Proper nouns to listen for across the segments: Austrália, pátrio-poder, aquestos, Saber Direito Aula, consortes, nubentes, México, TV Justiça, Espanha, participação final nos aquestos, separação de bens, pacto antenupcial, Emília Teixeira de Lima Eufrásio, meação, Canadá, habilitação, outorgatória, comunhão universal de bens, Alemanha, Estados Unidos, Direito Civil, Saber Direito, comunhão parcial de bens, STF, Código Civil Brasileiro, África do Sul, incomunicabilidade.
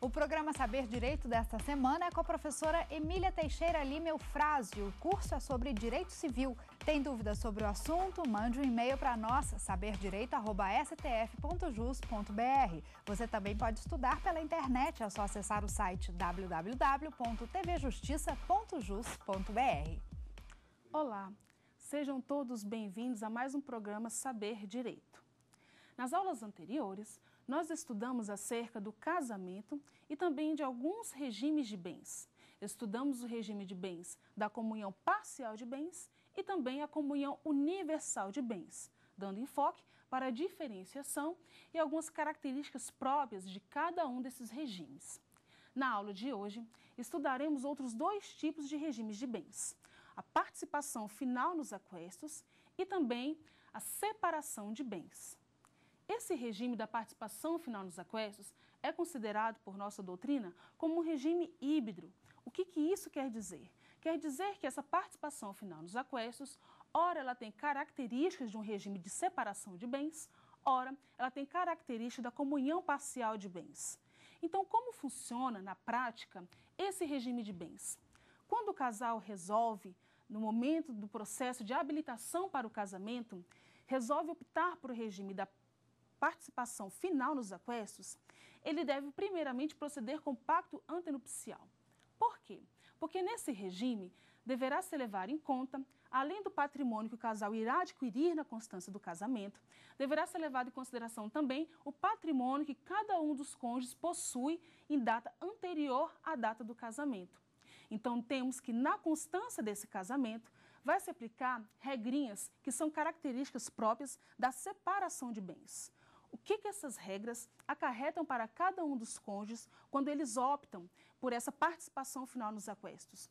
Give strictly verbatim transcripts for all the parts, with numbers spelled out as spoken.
O programa Saber Direito desta semana é com a professora Emília Teixeira de Lima Eufrásio. O curso é sobre Direito Civil. Tem dúvidas sobre o assunto? Mande um e-mail para nós, saber direito arroba s t f ponto jus ponto b r. Você também pode estudar pela internet, é só acessar o site w w w ponto t v justiça ponto jus ponto b r. Olá, sejam todos bem-vindos a mais um programa Saber Direito. Nas aulas anteriores, nós estudamos acerca do casamento e também de alguns regimes de bens. Estudamos o regime de bens da comunhão parcial de bens e também a comunhão universal de bens, dando enfoque para a diferenciação e algumas características próprias de cada um desses regimes. Na aula de hoje, estudaremos outros dois tipos de regimes de bens: a participação final nos aquestos e também a separação de bens. Esse regime da participação final nos aquestos é considerado por nossa doutrina como um regime híbrido. O que que isso quer dizer? Quer dizer que essa participação final nos aquestos, ora ela tem características de um regime de separação de bens, ora ela tem características da comunhão parcial de bens. Então, como funciona na prática esse regime de bens? Quando o casal resolve, no momento do processo de habilitação para o casamento, resolve optar por o regime da participação final nos aquestos, ele deve primeiramente proceder com o pacto antenupcial. Por quê? Porque nesse regime deverá se levar em conta, além do patrimônio que o casal irá adquirir na constância do casamento, deverá ser levado em consideração também o patrimônio que cada um dos cônjuges possui em data anterior à data do casamento. Então, temos que na constância desse casamento vai se aplicar regrinhas que são características próprias da separação de bens. O que que essas regras acarretam para cada um dos cônjuges quando eles optam por essa participação final nos aquestos?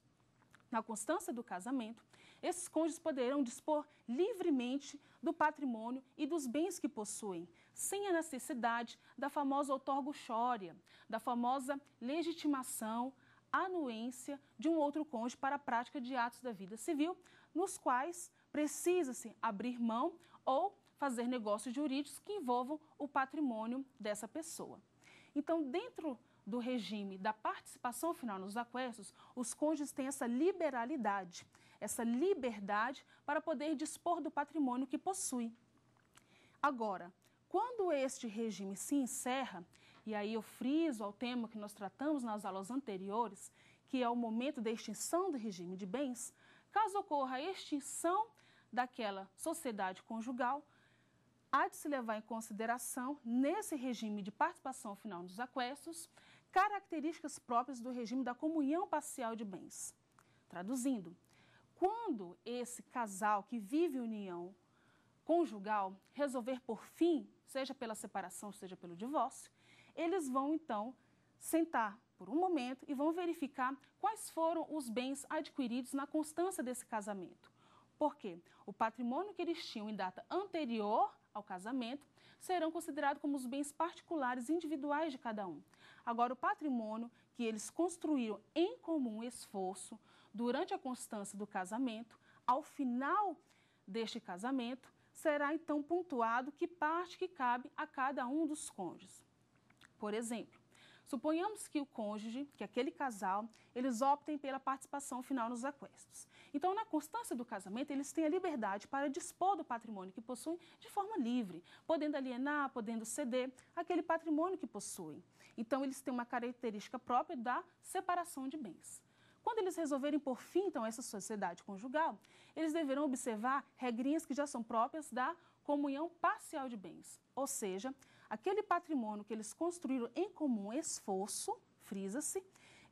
Na constância do casamento, esses cônjuges poderão dispor livremente do patrimônio e dos bens que possuem, sem a necessidade da famosa outorgatória, da famosa legitimação, anuência de um outro cônjuge para a prática de atos da vida civil, nos quais precisa-se abrir mão ou fazer negócios jurídicos que envolvam o patrimônio dessa pessoa. Então, dentro do regime da participação final nos aquestos, os cônjuges têm essa liberalidade, essa liberdade para poder dispor do patrimônio que possui. Agora, quando este regime se encerra, e aí eu friso ao tema que nós tratamos nas aulas anteriores, que é o momento da extinção do regime de bens, caso ocorra a extinção daquela sociedade conjugal, há de se levar em consideração, nesse regime de participação final nos aquestos, características próprias do regime da comunhão parcial de bens. Traduzindo, quando esse casal que vive união conjugal resolver por fim, seja pela separação, seja pelo divórcio, eles vão então sentar por um momento e vão verificar quais foram os bens adquiridos na constância desse casamento. Porque o patrimônio que eles tinham em data anterior ao casamento serão considerados como os bens particulares individuais de cada um. Agora, o patrimônio que eles construíram em comum esforço durante a constância do casamento, ao final deste casamento, será então pontuado que parte que cabe a cada um dos cônjuges. Por exemplo, suponhamos que o cônjuge, que aquele casal, eles optem pela participação final nos aquestos. Então, na constância do casamento, eles têm a liberdade para dispor do patrimônio que possuem de forma livre, podendo alienar, podendo ceder aquele patrimônio que possuem. Então, eles têm uma característica própria da separação de bens. Quando eles resolverem por fim, então, essa sociedade conjugal, eles deverão observar regrinhas que já são próprias da comunhão parcial de bens, ou seja, aquele patrimônio que eles construíram em comum esforço, frisa-se,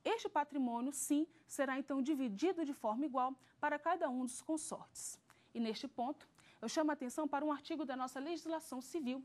este patrimônio, sim, será então dividido de forma igual para cada um dos consortes. E neste ponto, eu chamo a atenção para um artigo da nossa legislação civil,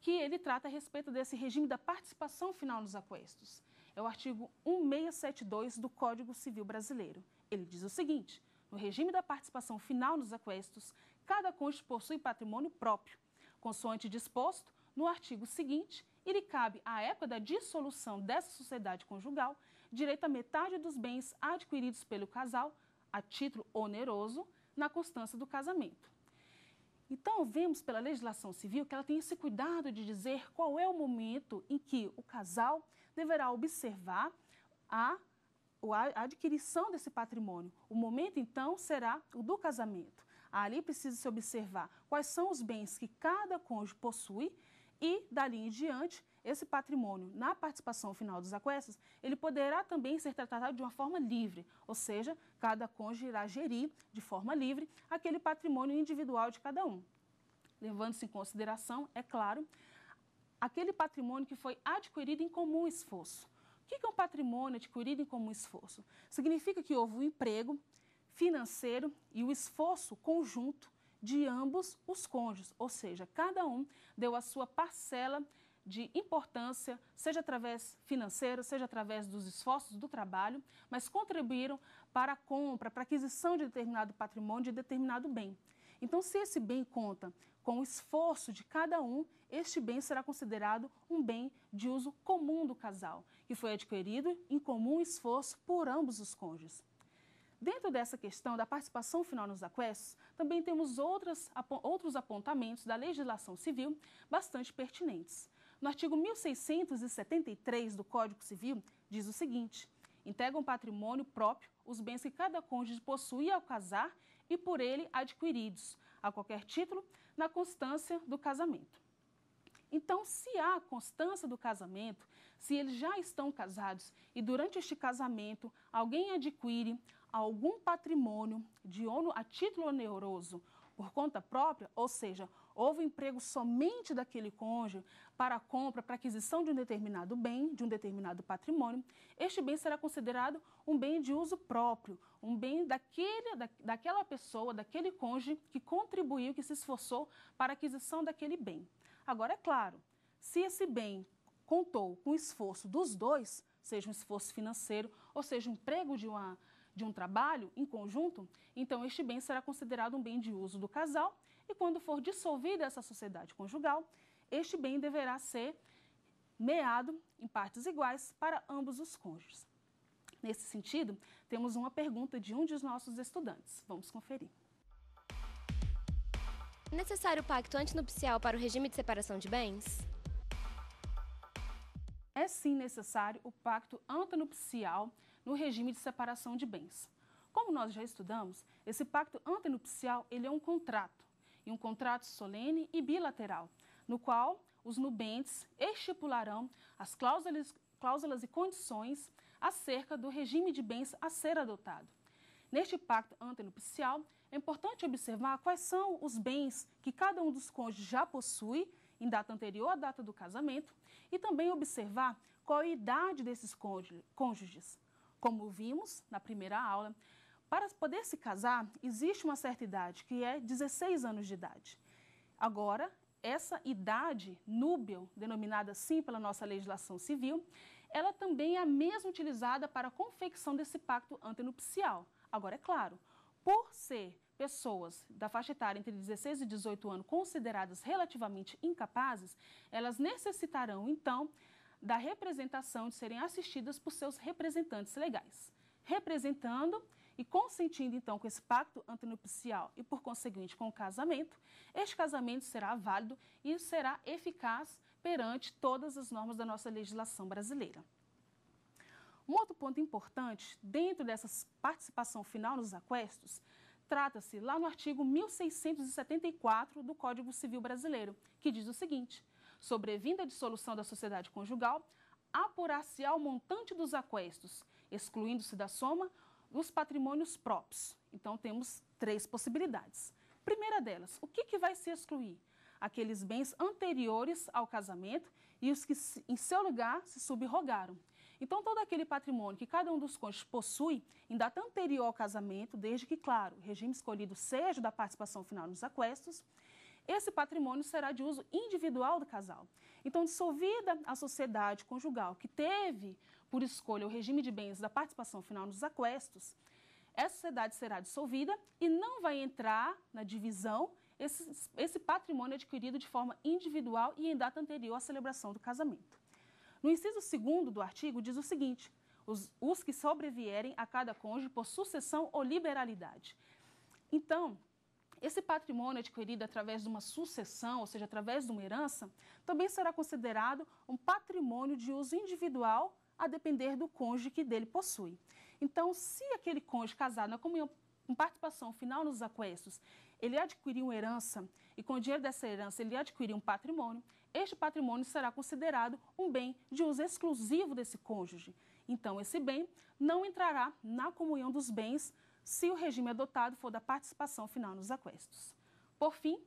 que ele trata a respeito desse regime da participação final nos aquestos. É o artigo mil seiscentos e setenta e dois do Código Civil Brasileiro. Ele diz o seguinte: no regime da participação final nos aquestos, cada cônjuge possui patrimônio próprio. Consoante disposto no artigo seguinte, ele cabe, à época da dissolução dessa sociedade conjugal, direito à metade dos bens adquiridos pelo casal, a título oneroso, na constância do casamento. Então, vemos pela legislação civil que ela tem esse cuidado de dizer qual é o momento em que o casal deverá observar a, a adquirição desse patrimônio. O momento, então, será o do casamento. Ali precisa-se observar quais são os bens que cada cônjuge possui e, dali em diante, esse patrimônio na participação final dos aquestos, ele poderá também ser tratado de uma forma livre, ou seja, cada cônjuge irá gerir de forma livre aquele patrimônio individual de cada um. Levando-se em consideração, é claro, aquele patrimônio que foi adquirido em comum esforço. O que é um patrimônio adquirido em comum esforço? Significa que houve um emprego financeiro e o esforço conjunto de ambos os cônjuges, ou seja, cada um deu a sua parcela de importância, seja através financeira, seja através dos esforços do trabalho, mas contribuíram para a compra, para a aquisição de determinado patrimônio, de determinado bem. Então, se esse bem conta com o esforço de cada um, este bem será considerado um bem de uso comum do casal, que foi adquirido em comum esforço por ambos os cônjuges. Dentro dessa questão da participação final nos aquestos, também temos outras, outros apontamentos da legislação civil bastante pertinentes. No artigo mil seiscentos e setenta e três do Código Civil, diz o seguinte: integram patrimônio próprio os bens que cada cônjuge possui ao casar e por ele adquiridos, a qualquer título, na constância do casamento. Então, se há constância do casamento, se eles já estão casados e durante este casamento alguém adquire algum patrimônio de ônus a título oneroso por conta própria, ou seja, houve emprego somente daquele cônjuge para a compra, para a aquisição de um determinado bem, de um determinado patrimônio, este bem será considerado um bem de uso próprio, um bem daquele, da, daquela pessoa, daquele cônjuge que contribuiu, que se esforçou para a aquisição daquele bem. Agora, é claro, se esse bem contou com o esforço dos dois, seja um esforço financeiro ou seja um emprego de, uma, de um trabalho em conjunto, então este bem será considerado um bem de uso do casal e quando for dissolvida essa sociedade conjugal, este bem deverá ser meado em partes iguais para ambos os cônjuges. Nesse sentido, temos uma pergunta de um dos nossos estudantes. Vamos conferir. É necessário o pacto antenupcial para o regime de separação de bens? É sim necessário o pacto antenupcial no regime de separação de bens. Como nós já estudamos, esse pacto antenupcial ele é um contrato, e um contrato solene e bilateral, no qual os nubentes estipularão as cláusulas, cláusulas e condições acerca do regime de bens a ser adotado. Neste pacto antenupcial, é importante observar quais são os bens que cada um dos cônjuges já possui em data anterior à data do casamento e também observar qual a idade desses cônjuges. Como vimos na primeira aula, para poder se casar, existe uma certa idade, que é dezesseis anos de idade. Agora, essa idade núbel, denominada assim pela nossa legislação civil, ela também é a mesma utilizada para a confecção desse pacto antenupcial. Agora, é claro, por ser pessoas da faixa etária entre dezesseis e dezoito anos consideradas relativamente incapazes, elas necessitarão, então, da representação de serem assistidas por seus representantes legais. Representando e consentindo, então, com esse pacto antenupcial e, por conseguinte, com o casamento, este casamento será válido e será eficaz perante todas as normas da nossa legislação brasileira. Um outro ponto importante dentro dessa participação final nos aquestos trata-se lá no artigo mil seiscentos e setenta e quatro do Código Civil Brasileiro, que diz o seguinte: sobrevinda a dissolução da sociedade conjugal, apurar-se-á o montante dos aquestos, excluindo-se da soma dos patrimônios próprios. Então temos três possibilidades. Primeira delas, o que, que vai se excluir? Aqueles bens anteriores ao casamento e os que em seu lugar se subrogaram. Então, todo aquele patrimônio que cada um dos cônjuges possui em data anterior ao casamento, desde que, claro, o regime escolhido seja da participação final nos aquestos, esse patrimônio será de uso individual do casal. Então, dissolvida a sociedade conjugal que teve por escolha o regime de bens da participação final nos aquestos, essa sociedade será dissolvida e não vai entrar na divisão esse, esse patrimônio adquirido de forma individual e em data anterior à celebração do casamento. No inciso segundo do artigo diz o seguinte: os, os que sobrevierem a cada cônjuge por sucessão ou liberalidade. Então, Esse patrimônio adquirido através de uma sucessão, ou seja, através de uma herança, também será considerado um patrimônio de uso individual, a depender do cônjuge que dele possui. Então, se aquele cônjuge casado na comunhão com participação final nos aquestos, ele adquiriu uma herança e com o dinheiro dessa herança ele adquiriu um patrimônio, este patrimônio será considerado um bem de uso exclusivo desse cônjuge. Então, esse bem não entrará na comunhão dos bens se o regime adotado for da participação final nos aquestos. Por fim,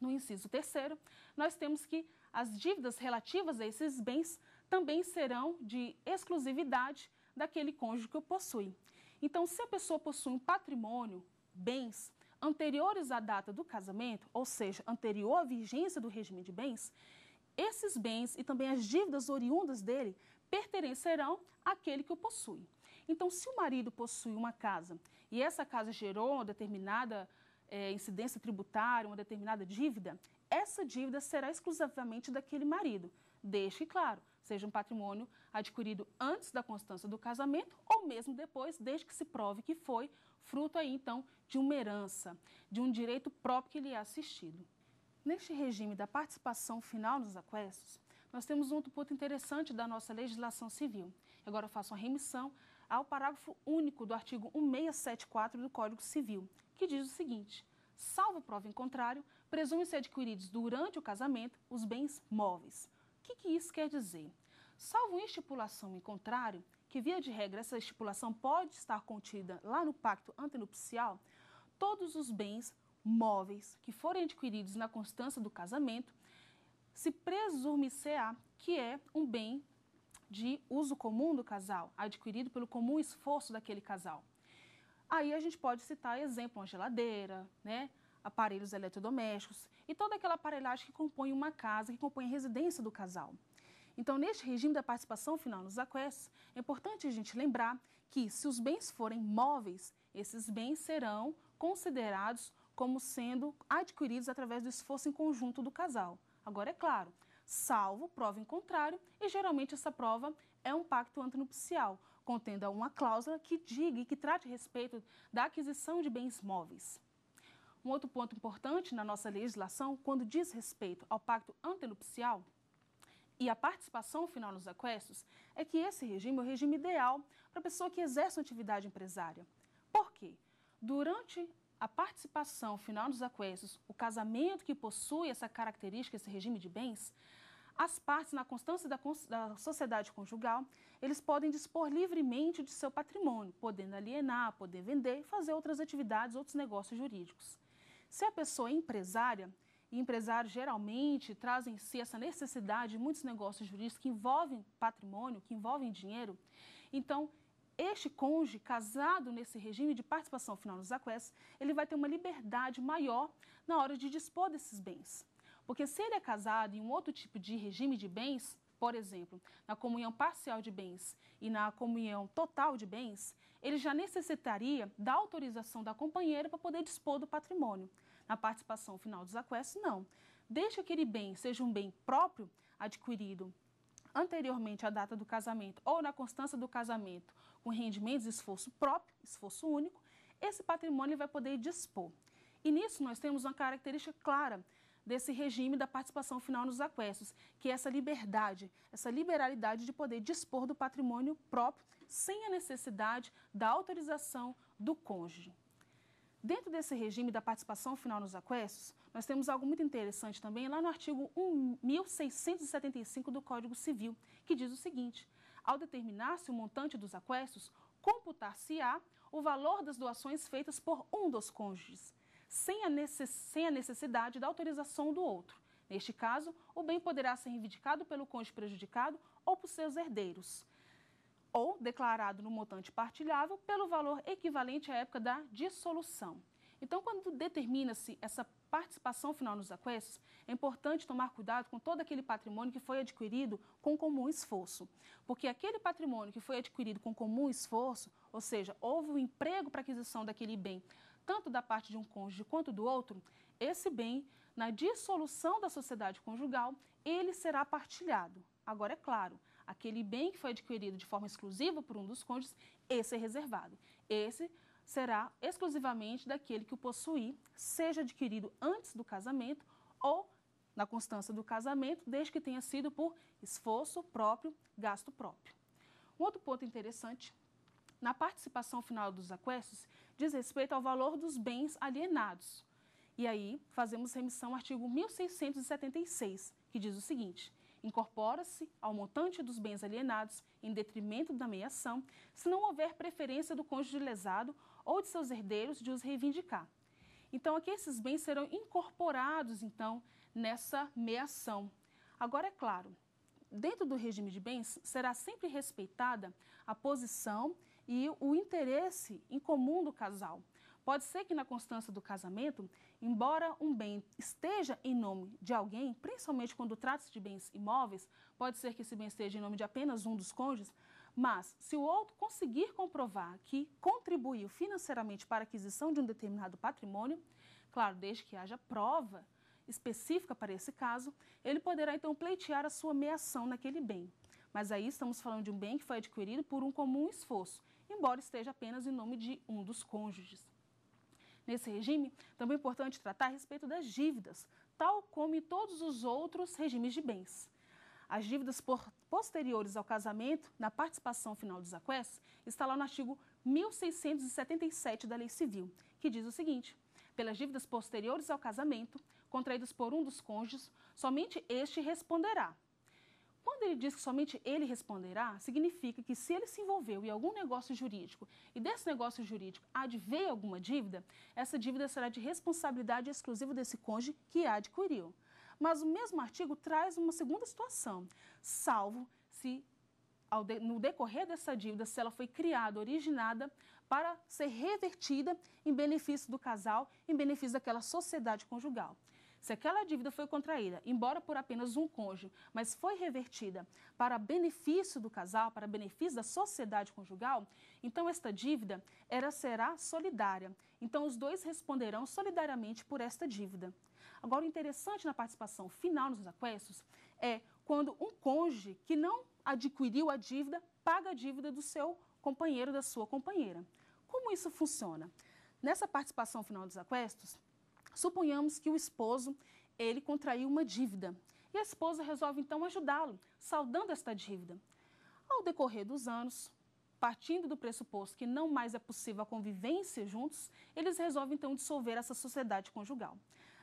no inciso terceiro, nós temos que as dívidas relativas a esses bens também serão de exclusividade daquele cônjuge que o possui. Então, se a pessoa possui um patrimônio, bens, anteriores à data do casamento, ou seja, anterior à vigência do regime de bens, esses bens e também as dívidas oriundas dele pertencerão àquele que o possui. Então, se o marido possui uma casa e essa casa gerou uma determinada eh, incidência tributária, uma determinada dívida, essa dívida será exclusivamente daquele marido, deixe claro, seja um patrimônio adquirido antes da constância do casamento ou mesmo depois, desde que se prove que foi fruto aí, então, de uma herança, de um direito próprio que lhe é assistido. Neste regime da participação final nos aquestos, nós temos um outro ponto interessante da nossa legislação civil. Agora eu faço uma remissão ao parágrafo único do artigo mil seiscentos e setenta e quatro do Código Civil, que diz o seguinte: salvo prova em contrário, presumem-se adquiridos durante o casamento os bens móveis. O que, que isso quer dizer? Salvo estipulação em contrário, que via de regra essa estipulação pode estar contida lá no pacto antenupcial, todos os bens móveis que forem adquiridos na constância do casamento, se presume-se-á que é um bem de uso comum do casal, adquirido pelo comum esforço daquele casal. Aí a gente pode citar, exemplo, uma geladeira, né? Aparelhos eletrodomésticos e toda aquela aparelhagem que compõe uma casa, que compõe a residência do casal. Então, neste regime da participação final nos aquestos, é importante a gente lembrar que, se os bens forem móveis, esses bens serão considerados como sendo adquiridos através do esforço em conjunto do casal. Agora, é claro, salvo prova em contrário, e geralmente essa prova é um pacto antenupcial, contendo uma cláusula que diga e que trate a respeito da aquisição de bens móveis. Um outro ponto importante na nossa legislação, quando diz respeito ao pacto antenupcial e à participação final nos aquestos, é que esse regime é o regime ideal para a pessoa que exerce uma atividade empresária. Por quê? Durante a participação final nos aquestos, o casamento que possui essa característica, esse regime de bens, as partes na constância da, da sociedade conjugal, eles podem dispor livremente de seu patrimônio, podendo alienar, podendo vender e fazer outras atividades, outros negócios jurídicos. Se a pessoa é empresária, e empresários geralmente trazem em si essa necessidade de muitos negócios jurídicos que envolvem patrimônio, que envolvem dinheiro, então este cônjuge casado nesse regime de participação final nos aquestos, ele vai ter uma liberdade maior na hora de dispor desses bens. Porque se ele é casado em um outro tipo de regime de bens, por exemplo, na comunhão parcial de bens e na comunhão total de bens, ele já necessitaria da autorização da companheira para poder dispor do patrimônio. Na participação final dos aquestos, não. Desde que aquele bem seja um bem próprio, adquirido anteriormente à data do casamento ou na constância do casamento, com rendimentos e esforço próprio, esforço único, esse patrimônio ele vai poder dispor. E nisso nós temos uma característica clara desse regime da participação final nos aquestos, que é essa liberdade, essa liberalidade de poder dispor do patrimônio próprio sem a necessidade da autorização do cônjuge. Dentro desse regime da participação final nos aquestos, nós temos algo muito interessante também lá no artigo mil seiscentos e setenta e cinco do Código Civil, que diz o seguinte: ao determinar-se o montante dos aquestos, computar-se-á o valor das doações feitas por um dos cônjuges, sem a necessidade da autorização do outro. Neste caso, o bem poderá ser reivindicado pelo cônjuge prejudicado ou por seus herdeiros, ou declarado no montante partilhável pelo valor equivalente à época da dissolução. Então, quando determina-se essa participação final nos aquestos, é importante tomar cuidado com todo aquele patrimônio que foi adquirido com comum esforço. Porque aquele patrimônio que foi adquirido com comum esforço, ou seja, houve um emprego para aquisição daquele bem, tanto da parte de um cônjuge quanto do outro, esse bem, na dissolução da sociedade conjugal, ele será partilhado. Agora, é claro, aquele bem que foi adquirido de forma exclusiva por um dos cônjuges, esse é reservado. Esse será exclusivamente daquele que o possuir, seja adquirido antes do casamento ou na constância do casamento, desde que tenha sido por esforço próprio, gasto próprio. Um outro ponto interessante, na participação final dos aquestos, diz respeito ao valor dos bens alienados. E aí, fazemos remissão ao artigo mil seiscentos e setenta e seis, que diz o seguinte: incorpora-se ao montante dos bens alienados em detrimento da meação, se não houver preferência do cônjuge lesado ou de seus herdeiros de os reivindicar. Então, aqui esses bens serão incorporados, então, nessa meação. Agora, é claro, dentro do regime de bens, será sempre respeitada a posição e o interesse em comum do casal. Pode ser que na constância do casamento, embora um bem esteja em nome de alguém, principalmente quando trata-se de bens imóveis, pode ser que esse bem esteja em nome de apenas um dos cônjuges, mas se o outro conseguir comprovar que contribuiu financeiramente para a aquisição de um determinado patrimônio, claro, desde que haja prova específica para esse caso, ele poderá então pleitear a sua meação naquele bem. Mas aí estamos falando de um bem que foi adquirido por um comum esforço, embora esteja apenas em nome de um dos cônjuges. Nesse regime, também é importante tratar a respeito das dívidas, tal como em todos os outros regimes de bens. As dívidas posteriores ao casamento, na participação final dos aquestos, está lá no artigo mil seiscentos e setenta e sete da Lei Civil, que diz o seguinte: pelas dívidas posteriores ao casamento, contraídas por um dos cônjuges, somente este responderá. Quando ele diz que somente ele responderá, significa que se ele se envolveu em algum negócio jurídico e desse negócio jurídico adveio alguma dívida, essa dívida será de responsabilidade exclusiva desse cônjuge que a adquiriu. Mas o mesmo artigo traz uma segunda situação, salvo se ao de, no decorrer dessa dívida, se ela foi criada, originada, para ser revertida em benefício do casal, em benefício daquela sociedade conjugal. Se aquela dívida foi contraída, embora por apenas um cônjuge, mas foi revertida para benefício do casal, para benefício da sociedade conjugal, então esta dívida era, será solidária. Então os dois responderão solidariamente por esta dívida. Agora, o interessante na participação final nos aquestos é quando um cônjuge que não adquiriu a dívida paga a dívida do seu companheiro, da sua companheira. Como isso funciona? Nessa participação final dos aquestos, suponhamos que o esposo, ele contraiu uma dívida e a esposa resolve então ajudá-lo, saldando esta dívida. Ao decorrer dos anos, partindo do pressuposto que não mais é possível a convivência juntos, eles resolvem então dissolver essa sociedade conjugal.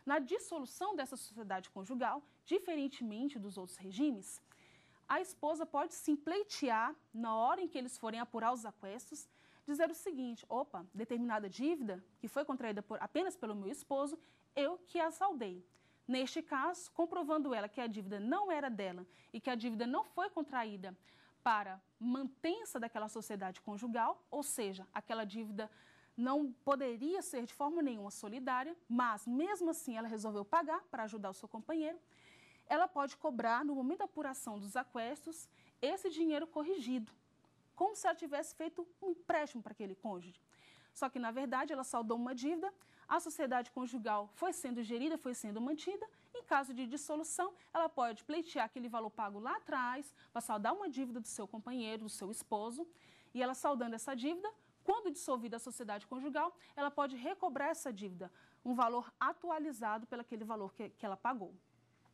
Na dissolução dessa sociedade conjugal, diferentemente dos outros regimes, a esposa pode sim pleitear, na hora em que eles forem apurar os aquestos, dizer o seguinte: opa, determinada dívida que foi contraída por, apenas pelo meu esposo, eu que a saldei. Neste caso, comprovando ela que a dívida não era dela e que a dívida não foi contraída para mantença daquela sociedade conjugal, ou seja, aquela dívida não poderia ser de forma nenhuma solidária, mas mesmo assim ela resolveu pagar para ajudar o seu companheiro, ela pode cobrar, no momento da apuração dos aquestos, esse dinheiro corrigido, como se ela tivesse feito um empréstimo para aquele cônjuge. Só que, na verdade, ela saldou uma dívida, a sociedade conjugal foi sendo gerida, foi sendo mantida. Em caso de dissolução, ela pode pleitear aquele valor pago lá atrás para saldar uma dívida do seu companheiro, do seu esposo, e ela saldando essa dívida, quando dissolvida a sociedade conjugal, ela pode recobrar essa dívida, um valor atualizado pelo aquele valor que, que ela pagou.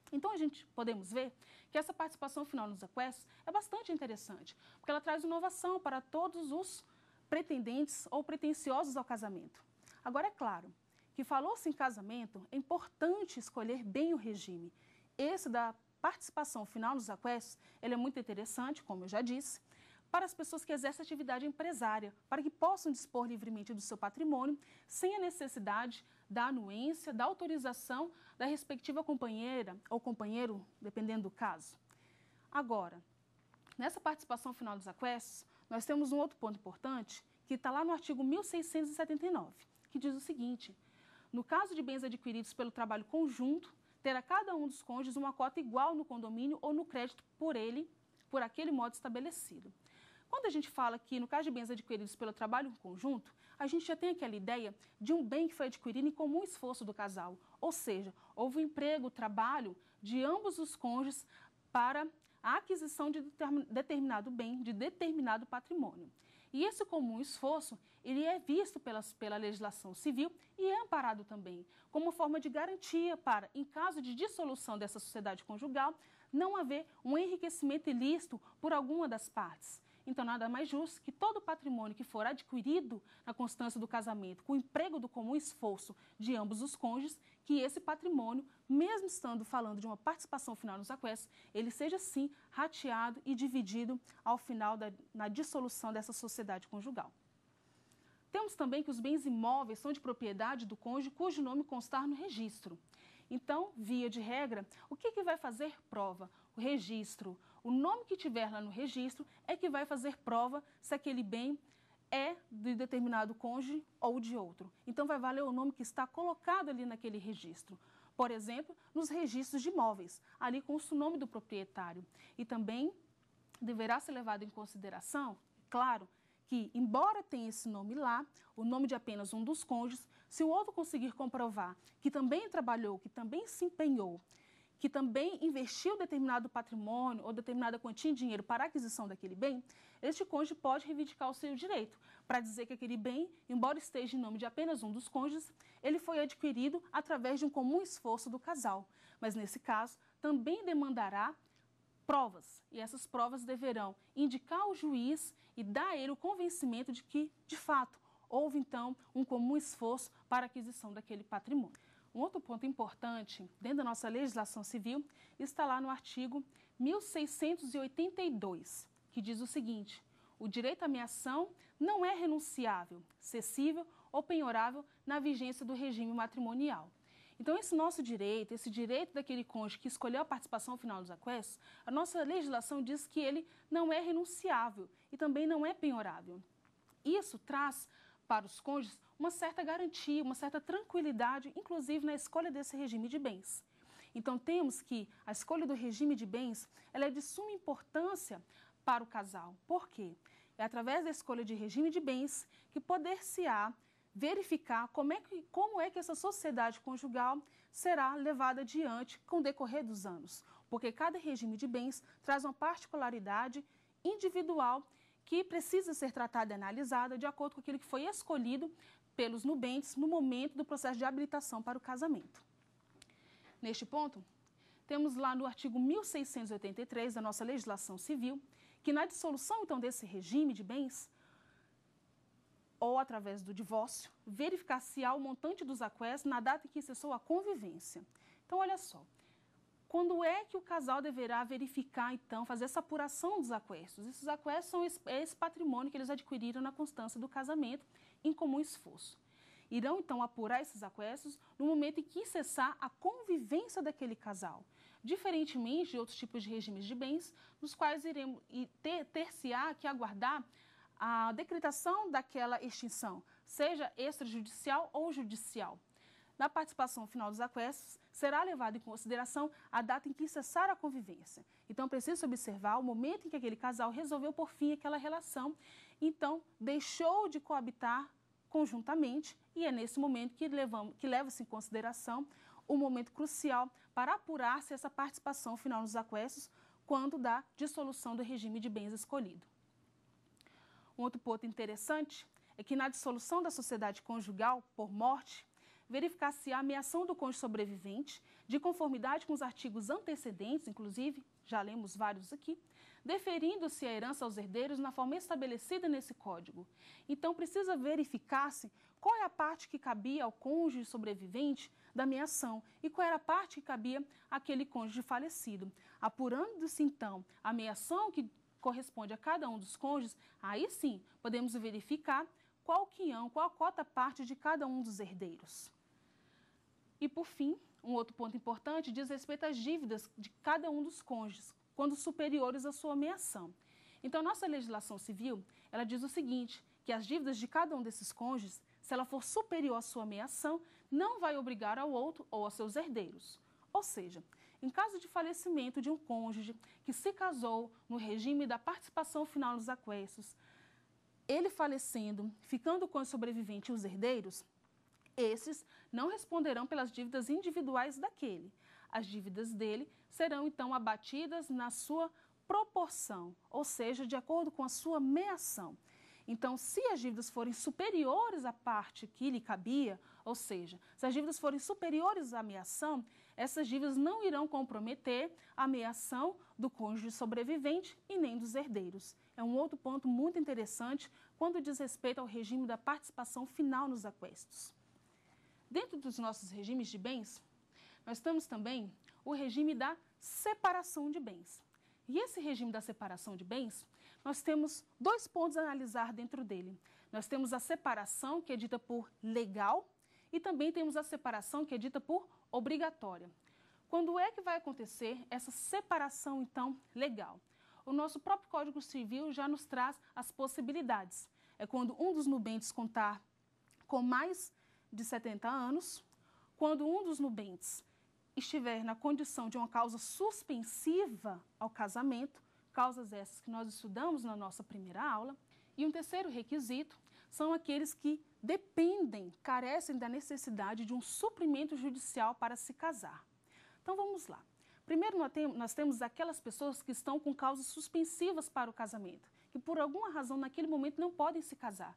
Então, a gente podemos ver que essa participação final nos aquestos é bastante interessante, porque ela traz inovação para todos os pretendentes ou pretensiosos ao casamento. Agora, é claro que falou-se em casamento, é importante escolher bem o regime. Esse da participação final nos aquestos, ele é muito interessante, como eu já disse, para as pessoas que exercem atividade empresária, para que possam dispor livremente do seu patrimônio, sem a necessidade da anuência, da autorização da respectiva companheira ou companheiro, dependendo do caso. Agora, nessa participação final dos aquestos, nós temos um outro ponto importante, que está lá no artigo mil seiscentos e setenta e nove, que diz o seguinte: no caso de bens adquiridos pelo trabalho conjunto, terá cada um dos cônjuges uma cota igual no condomínio ou no crédito por ele, por aquele modo estabelecido. Quando a gente fala que, no caso de bens adquiridos pelo trabalho em conjunto, a gente já tem aquela ideia de um bem que foi adquirido em comum esforço do casal. Ou seja, houve um emprego, trabalho de ambos os cônjuges para a aquisição de determinado bem, de determinado patrimônio. E esse comum esforço, ele é visto pelas, pela legislação civil e é amparado também como forma de garantia para, em caso de dissolução dessa sociedade conjugal, não haver um enriquecimento ilícito por alguma das partes. Então, nada mais justo que todo o patrimônio que for adquirido na constância do casamento, com o emprego do comum esforço de ambos os cônjuges, que esse patrimônio, mesmo estando falando de uma participação final nos aquestos, ele seja, sim, rateado e dividido ao final da, na dissolução dessa sociedade conjugal. Temos também que os bens imóveis são de propriedade do cônjuge cujo nome constar no registro. Então, via de regra, o que, que vai fazer prova? O registro. O nome que tiver lá no registro é que vai fazer prova se aquele bem é de determinado cônjuge ou de outro. Então, vai valer o nome que está colocado ali naquele registro. Por exemplo, nos registros de imóveis, ali consta o nome do proprietário. E também deverá ser levado em consideração, claro, que, embora tenha esse nome lá, o nome de apenas um dos cônjuges, se o outro conseguir comprovar que também trabalhou, que também se empenhou, que também investiu determinado patrimônio ou determinada quantia de dinheiro para a aquisição daquele bem, este cônjuge pode reivindicar o seu direito para dizer que aquele bem, embora esteja em nome de apenas um dos cônjuges, ele foi adquirido através de um comum esforço do casal. Mas, nesse caso, também demandará provas, e essas provas deverão indicar ao juiz e dar a ele o convencimento de que, de fato, houve, então, um comum esforço para a aquisição daquele patrimônio. Um outro ponto importante dentro da nossa legislação civil está lá no artigo mil seiscentos e oitenta e dois, que diz o seguinte: o direito à meação não é renunciável, cessível ou penhorável na vigência do regime matrimonial. Então, esse nosso direito, esse direito daquele cônjuge que escolheu a participação final nos aquestos, a nossa legislação diz que ele não é renunciável e também não é penhorável. Isso traz para os cônjuges uma certa garantia, uma certa tranquilidade, inclusive na escolha desse regime de bens. Então, temos que a escolha do regime de bens, ela é de suma importância para o casal. Por quê? É através da escolha de regime de bens que poder-se-á verificar como é, que, como é que essa sociedade conjugal será levada adiante com o decorrer dos anos, porque cada regime de bens traz uma particularidade individual que precisa ser tratada e analisada de acordo com aquilo que foi escolhido pelos nubentes no momento do processo de habilitação para o casamento. Neste ponto, temos lá no artigo mil seiscentos e oitenta e três da nossa legislação civil que na dissolução então desse regime de bens, ou através do divórcio, verificar-se-á o montante dos aquestos na data em que cessou a convivência. Então, olha só, quando é que o casal deverá verificar, então, fazer essa apuração dos aquestos? Esses aquestos são esse, é esse patrimônio que eles adquiriram na constância do casamento em comum esforço. Irão, então, apurar esses aquestos no momento em que cessar a convivência daquele casal, diferentemente de outros tipos de regimes de bens, nos quais iremos ter, ter-se-á que aguardar a decretação daquela extinção, seja extrajudicial ou judicial. Na participação final dos aquestos, será levada em consideração a data em que cessar a convivência. Então, precisa observar o momento em que aquele casal resolveu por fim aquela relação, então, deixou de coabitar conjuntamente, e é nesse momento que, que leva-se em consideração o momento crucial para apurar se essa participação final nos aquestos quando da dissolução do regime de bens escolhido. Um outro ponto interessante é que na dissolução da sociedade conjugal por morte, verificar-se-á a meação do cônjuge sobrevivente, de conformidade com os artigos antecedentes, inclusive, já lemos vários aqui, deferindo-se a herança aos herdeiros na forma estabelecida nesse código. Então, precisa verificar-se qual é a parte que cabia ao cônjuge sobrevivente da meação e qual era a parte que cabia àquele cônjuge falecido. Apurando-se, então, a meação que corresponde a cada um dos cônjuges, aí sim podemos verificar qual quinhão, qual cota parte de cada um dos herdeiros. E por fim, um outro ponto importante diz respeito às dívidas de cada um dos cônjuges, quando superiores à sua meação. Então, nossa legislação civil, ela diz o seguinte, que as dívidas de cada um desses cônjuges, se ela for superior à sua meação, não vai obrigar ao outro ou a seus herdeiros. Ou seja, em caso de falecimento de um cônjuge que se casou no regime da participação final nos aquestos, ele falecendo, ficando com o sobrevivente e os herdeiros, esses não responderão pelas dívidas individuais daquele. As dívidas dele serão, então, abatidas na sua proporção, ou seja, de acordo com a sua meação. Então, se as dívidas forem superiores à parte que lhe cabia, ou seja, se as dívidas forem superiores à meação, essas dívidas não irão comprometer a meação do cônjuge sobrevivente e nem dos herdeiros. É um outro ponto muito interessante quando diz respeito ao regime da participação final nos aquestos. Dentro dos nossos regimes de bens, nós temos também o regime da separação de bens. E esse regime da separação de bens, nós temos dois pontos a analisar dentro dele. Nós temos a separação, que é dita por legal, e também temos a separação, que é dita por obrigatória. Quando é que vai acontecer essa separação, então, legal? O nosso próprio Código Civil já nos traz as possibilidades. É quando um dos nubentes contar com mais de setenta anos, quando um dos nubentes estiver na condição de uma causa suspensiva ao casamento, causas essas que nós estudamos na nossa primeira aula. E um terceiro requisito são aqueles que dependem, carecem da necessidade de um suprimento judicial para se casar. Então vamos lá. Primeiro nós temos aquelas pessoas que estão com causas suspensivas para o casamento, que por alguma razão naquele momento não podem se casar.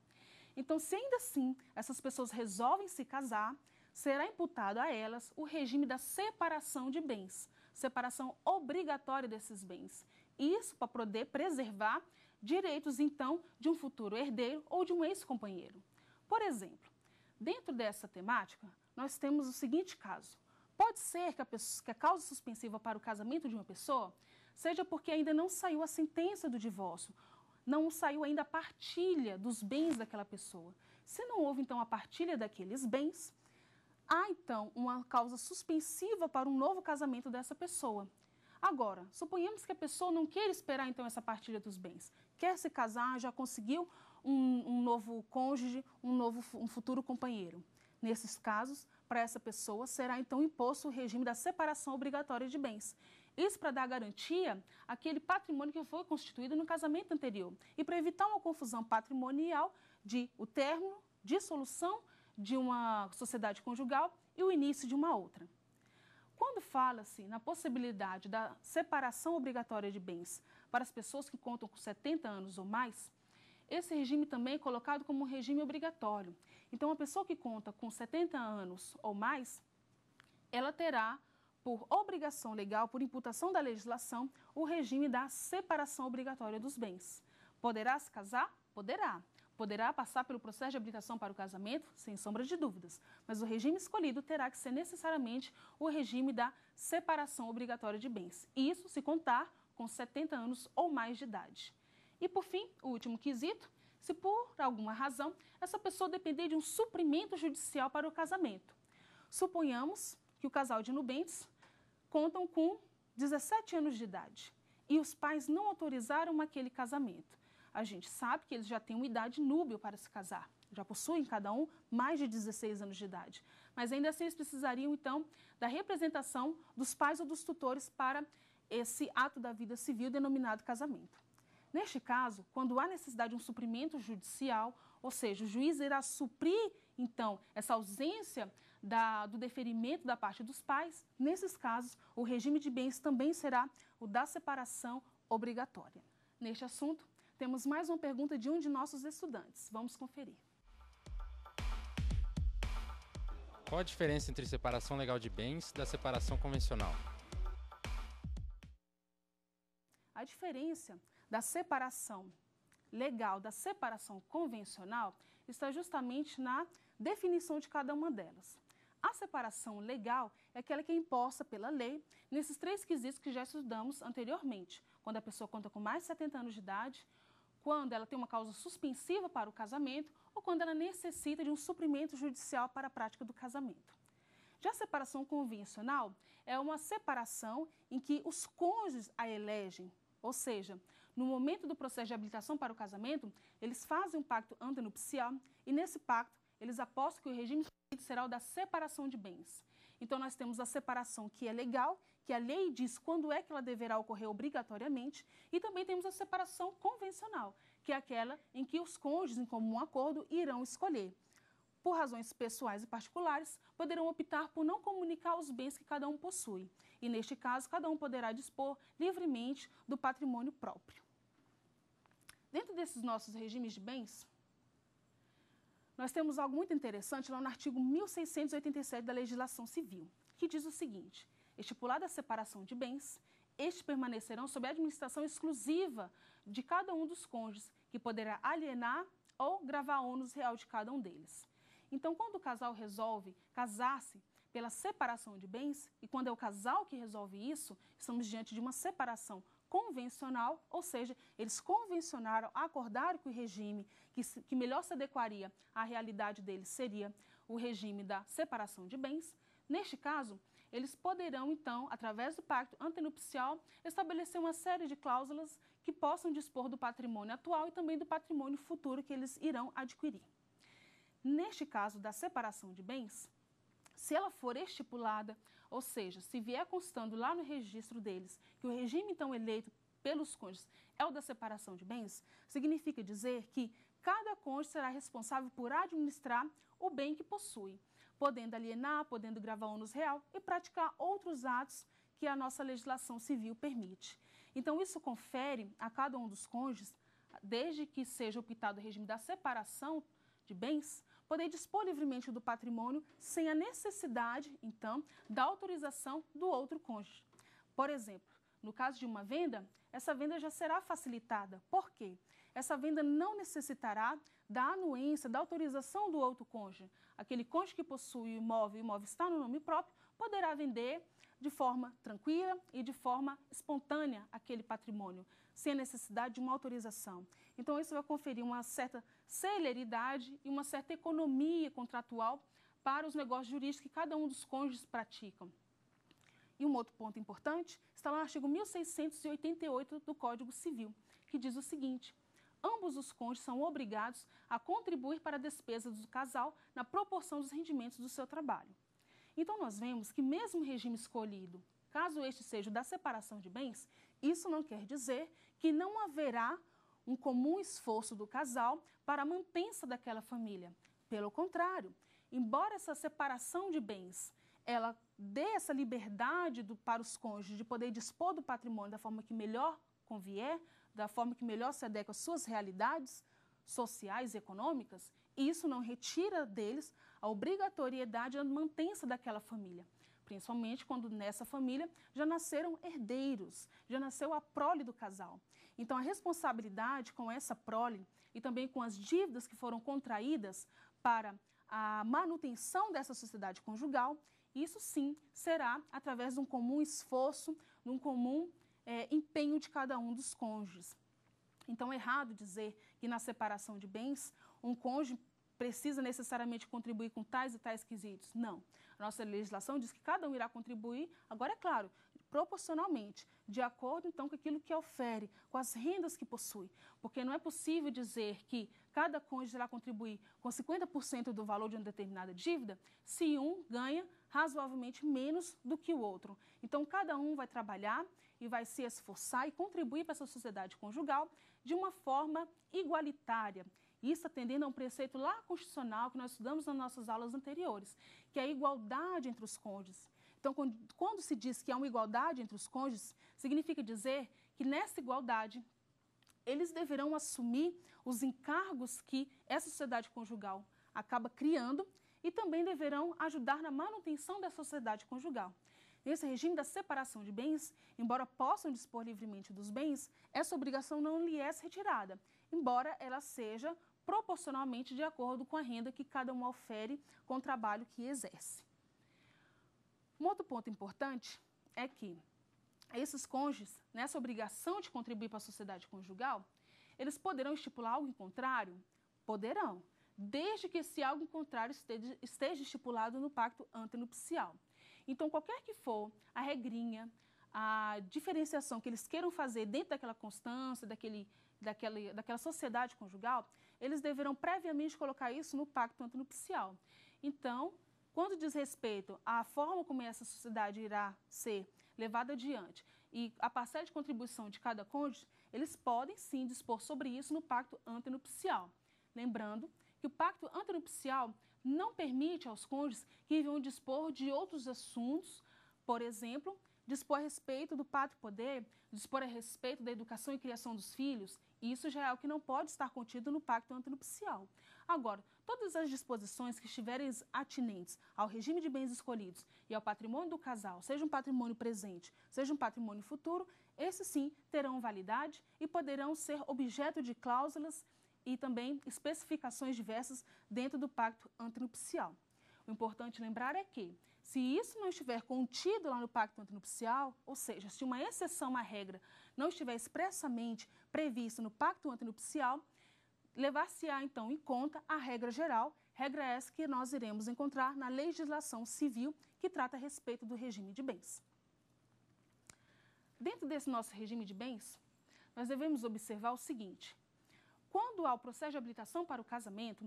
Então, se ainda assim essas pessoas resolvem se casar, será imputado a elas o regime da separação de bens, separação obrigatória desses bens. Isso para poder preservar direitos, então, de um futuro herdeiro ou de um ex-companheiro. Por exemplo, dentro dessa temática, nós temos o seguinte caso. Pode ser que a, pessoa, que a causa suspensiva para o casamento de uma pessoa seja porque ainda não saiu a sentença do divórcio, não saiu ainda a partilha dos bens daquela pessoa. Se não houve, então, a partilha daqueles bens, há, então, uma causa suspensiva para um novo casamento dessa pessoa. Agora, suponhamos que a pessoa não queira esperar, então, essa partilha dos bens. Quer se casar, já conseguiu um, um novo cônjuge, um, novo, um futuro companheiro. Nesses casos, para essa pessoa, será, então, imposto o regime da separação obrigatória de bens. Isso para dar garantia àquele patrimônio que foi constituído no casamento anterior. E para evitar uma confusão patrimonial de o término, dissolução de uma sociedade conjugal e o início de uma outra. Quando fala-se na possibilidade da separação obrigatória de bens para as pessoas que contam com setenta anos ou mais, esse regime também é colocado como um regime obrigatório. Então, a pessoa que conta com setenta anos ou mais, ela terá, por obrigação legal, por imputação da legislação, o regime da separação obrigatória dos bens. Poderá se casar? Poderá. Poderá passar pelo processo de habilitação para o casamento, sem sombra de dúvidas, mas o regime escolhido terá que ser necessariamente o regime da separação obrigatória de bens, isso se contar com setenta anos ou mais de idade. E, por fim, o último quesito, se por alguma razão essa pessoa depender de um suprimento judicial para o casamento. Suponhamos que o casal de nubentes contam com dezessete anos de idade e os pais não autorizaram aquele casamento. A gente sabe que eles já têm uma idade núbil para se casar, já possuem cada um mais de dezesseis anos de idade. Mas ainda assim eles precisariam, então, da representação dos pais ou dos tutores para esse ato da vida civil denominado casamento. Neste caso, quando há necessidade de um suprimento judicial, ou seja, o juiz irá suprir, então, essa ausência da, do deferimento da parte dos pais, nesses casos, o regime de bens também será o da separação obrigatória. Neste assunto, temos mais uma pergunta de um de nossos estudantes. Vamos conferir. Qual a diferença entre separação legal de bens da separação convencional? A diferença da separação legal da separação convencional está justamente na definição de cada uma delas. A separação legal é aquela que é imposta pela lei nesses três quesitos que já estudamos anteriormente. Quando a pessoa conta com mais de setenta anos de idade, quando ela tem uma causa suspensiva para o casamento ou quando ela necessita de um suprimento judicial para a prática do casamento. Já a separação convencional é uma separação em que os cônjuges a elegem, ou seja, no momento do processo de habilitação para o casamento, eles fazem um pacto antenupcial e nesse pacto eles apostam que o regime será o da separação de bens. Então nós temos a separação que é legal, que a lei diz quando é que ela deverá ocorrer obrigatoriamente, e também temos a separação convencional, que é aquela em que os cônjuges, em comum acordo, irão escolher. Por razões pessoais e particulares, poderão optar por não comunicar os bens que cada um possui. E, neste caso, cada um poderá dispor livremente do patrimônio próprio. Dentro desses nossos regimes de bens, nós temos algo muito interessante lá no artigo mil seiscentos e oitenta e sete da legislação civil, que diz o seguinte: estipulada a separação de bens, estes permanecerão sob a administração exclusiva de cada um dos cônjuges, que poderá alienar ou gravar ônus real de cada um deles. Então, quando o casal resolve casar-se pela separação de bens, e quando é o casal que resolve isso, estamos diante de uma separação convencional, ou seja, eles convencionaram, acordaram que o regime que, que melhor se adequaria à realidade deles seria o regime da separação de bens. Neste caso, eles poderão, então, através do pacto antenupcial, estabelecer uma série de cláusulas que possam dispor do patrimônio atual e também do patrimônio futuro que eles irão adquirir. Neste caso da separação de bens, se ela for estipulada, ou seja, se vier constando lá no registro deles que o regime então eleito pelos cônjuges é o da separação de bens, significa dizer que cada cônjuge será responsável por administrar o bem que possui, podendo alienar, podendo gravar ônus real e praticar outros atos que a nossa legislação civil permite. Então, isso confere a cada um dos cônjuges, desde que seja optado o regime da separação de bens, poder dispor livremente do patrimônio sem a necessidade, então, da autorização do outro cônjuge. Por exemplo, no caso de uma venda, essa venda já será facilitada. Por quê? Essa venda não necessitará da anuência, da autorização do outro cônjuge. Aquele cônjuge que possui o imóvel e o imóvel está no nome próprio, poderá vender de forma tranquila e de forma espontânea aquele patrimônio, sem a necessidade de uma autorização. Então, isso vai conferir uma certa celeridade e uma certa economia contratual para os negócios jurídicos que cada um dos cônjuges praticam. E um outro ponto importante está lá no artigo mil seiscentos e oitenta e oito do Código Civil, que diz o seguinte: ambos os cônjuges são obrigados a contribuir para a despesa do casal na proporção dos rendimentos do seu trabalho. Então, nós vemos que mesmo o regime escolhido, caso este seja o da separação de bens, isso não quer dizer que não haverá um comum esforço do casal para a mantença daquela família. Pelo contrário, embora essa separação de bens, ela dê essa liberdade do, para os cônjuges de poder dispor do patrimônio da forma que melhor convier, da forma que melhor se adequa às suas realidades sociais e econômicas, isso não retira deles a obrigatoriedade da mantença daquela família, principalmente quando nessa família já nasceram herdeiros, já nasceu a prole do casal. Então, a responsabilidade com essa prole e também com as dívidas que foram contraídas para a manutenção dessa sociedade conjugal, isso sim será através de um comum esforço, de um comum é, empenho de cada um dos cônjuges. Então, é errado dizer que na separação de bens, um cônjuge precisa necessariamente contribuir com tais e tais quesitos. Não. A nossa legislação diz que cada um irá contribuir, agora é claro, proporcionalmente, de acordo então com aquilo que ofere, com as rendas que possui. Porque não é possível dizer que cada cônjuge irá contribuir com cinquenta por cento do valor de uma determinada dívida se um ganha razoavelmente menos do que o outro. Então, cada um vai trabalhar e vai se esforçar e contribuir para essa sociedade conjugal de uma forma igualitária. Isso atendendo a um preceito lá constitucional que nós estudamos nas nossas aulas anteriores, que é a igualdade entre os cônjuges. Então, quando se diz que há uma igualdade entre os cônjuges, significa dizer que nessa igualdade eles deverão assumir os encargos que essa sociedade conjugal acaba criando e também deverão ajudar na manutenção da sociedade conjugal. Nesse regime da separação de bens, embora possam dispor livremente dos bens, essa obrigação não lhe é retirada, embora ela seja proporcionalmente de acordo com a renda que cada um ofere com o trabalho que exerce. Um outro ponto importante é que esses cônjuges, nessa obrigação de contribuir para a sociedade conjugal, eles poderão estipular algo em contrário? Poderão, desde que esse algo em contrário esteja, esteja estipulado no pacto antenupcial. Então, qualquer que for a regrinha, a diferenciação que eles queiram fazer dentro daquela constância, daquele, daquela, daquela sociedade conjugal, eles deverão previamente colocar isso no pacto antenupcial. Então, quando diz respeito à forma como essa sociedade irá ser levada adiante e a parcela de contribuição de cada cônjuge, eles podem sim dispor sobre isso no pacto antenupcial. Lembrando que o pacto antenupcial não permite aos cônjuges que venham dispor de outros assuntos, por exemplo, Dispor a respeito do pátrio-poder, dispor a respeito da educação e criação dos filhos, isso já é o que não pode estar contido no pacto antenupcial. Agora, todas as disposições que estiverem atinentes ao regime de bens escolhidos e ao patrimônio do casal, seja um patrimônio presente, seja um patrimônio futuro, esses sim terão validade e poderão ser objeto de cláusulas e também especificações diversas dentro do pacto antenupcial. O importante lembrar é que, se isso não estiver contido lá no pacto antenupcial, ou seja, se uma exceção, uma regra, não estiver expressamente prevista no pacto antenupcial, levar-se-á, então, em conta a regra geral, regra essa que nós iremos encontrar na legislação civil que trata a respeito do regime de bens. Dentro desse nosso regime de bens, nós devemos observar o seguinte: quando há o processo de habilitação para o casamento,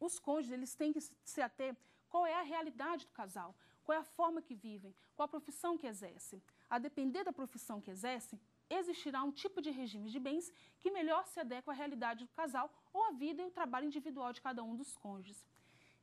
os cônjuges eles têm que se ater qual é a realidade do casal, qual é a forma que vivem, qual a profissão que exercem. A depender da profissão que exercem, existirá um tipo de regime de bens que melhor se adequa à realidade do casal ou à vida e ao trabalho individual de cada um dos cônjuges.